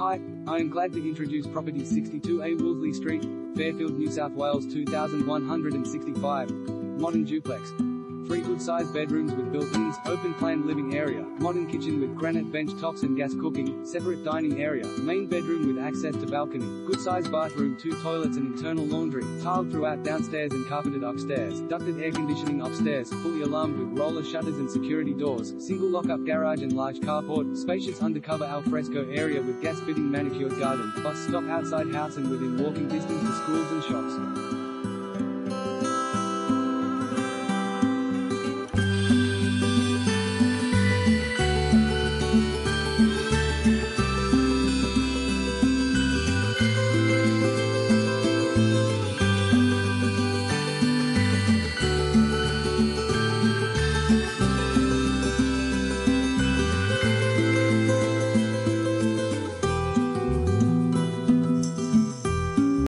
Hi, I am glad to introduce property 62A Wolseley Street, Fairfield, New South Wales 2165. Modern duplex. 3 good-sized bedrooms with built-ins, open-plan living area, modern kitchen with granite bench tops and gas cooking, separate dining area, main bedroom with access to balcony, good-sized bathroom, 2 toilets and internal laundry, tiled throughout downstairs and carpeted upstairs, ducted air conditioning upstairs, fully alarmed with roller shutters and security doors, single lock-up garage and large carport, spacious undercover alfresco area with gas-fitting manicured garden, bus stop outside house and within walking distance to schools and shops.